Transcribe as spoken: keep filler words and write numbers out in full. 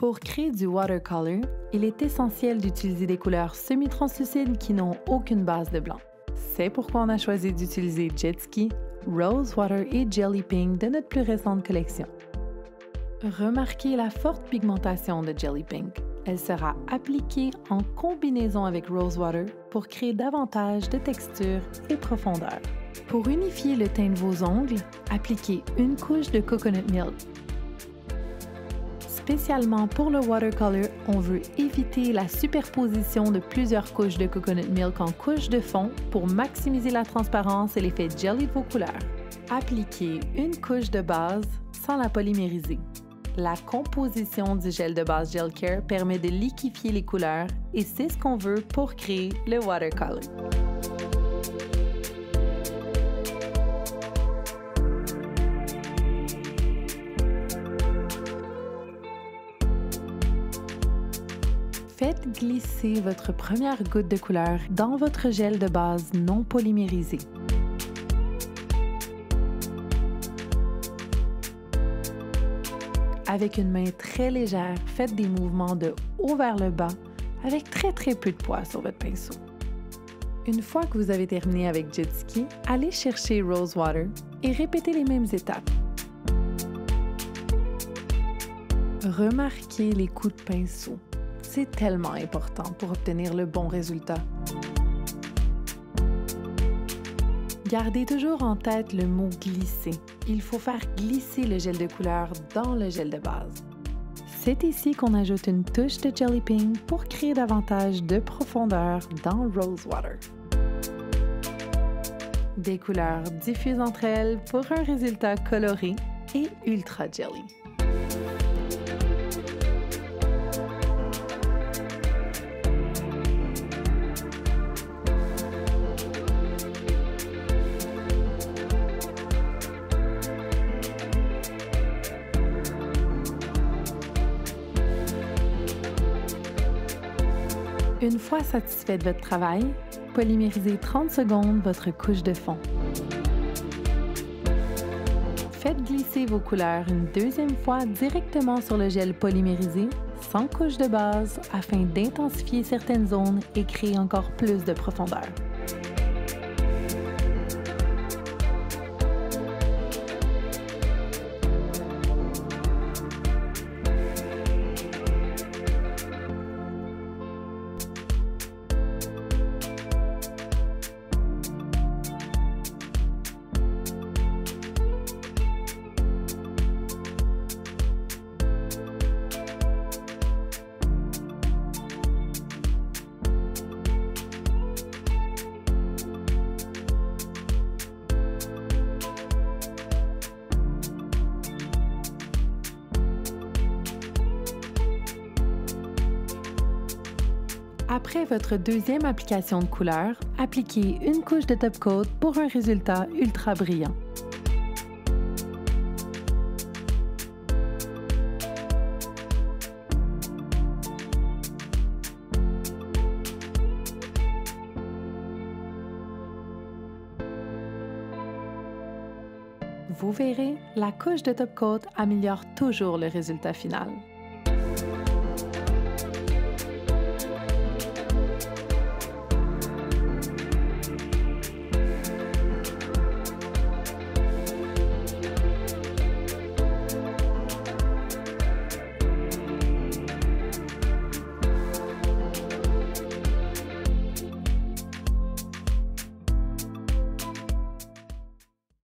Pour créer du watercolor, il est essentiel d'utiliser des couleurs semi-translucides qui n'ont aucune base de blanc. C'est pourquoi on a choisi d'utiliser Jet Ski, Rose Water et Jelly Pink de notre plus récente collection. Remarquez la forte pigmentation de Jelly Pink. Elle sera appliquée en combinaison avec Rose Water pour créer davantage de texture et profondeur. Pour unifier le teint de vos ongles, appliquez une couche de Coconut Milk. Spécialement pour le watercolor, on veut éviter la superposition de plusieurs couches de Coconut Milk en couche de fond pour maximiser la transparence et l'effet jelly de vos couleurs. Appliquez une couche de base sans la polymériser. La composition du gel de base Gel Care permet de liquéfier les couleurs et c'est ce qu'on veut pour créer le watercolor. Faites glisser votre première goutte de couleur dans votre gel de base non polymérisé. Avec une main très légère, faites des mouvements de haut vers le bas avec très très peu de poids sur votre pinceau. Une fois que vous avez terminé avec Jet Ski, allez chercher Rose Water et répétez les mêmes étapes. Remarquez les coups de pinceau. C'est tellement important pour obtenir le bon résultat. Gardez toujours en tête le mot « glisser ». Il faut faire glisser le gel de couleur dans le gel de base. C'est ici qu'on ajoute une touche de Jelly Pink pour créer davantage de profondeur dans Rose Water. Des couleurs diffusent entre elles pour un résultat coloré et ultra jelly. Une fois satisfait de votre travail, polymérisez trente secondes votre couche de fond. Faites glisser vos couleurs une deuxième fois directement sur le gel polymérisé, sans couche de base, afin d'intensifier certaines zones et créer encore plus de profondeur. Après votre deuxième application de couleur, appliquez une couche de top coat pour un résultat ultra brillant. Vous verrez, la couche de top coat améliore toujours le résultat final.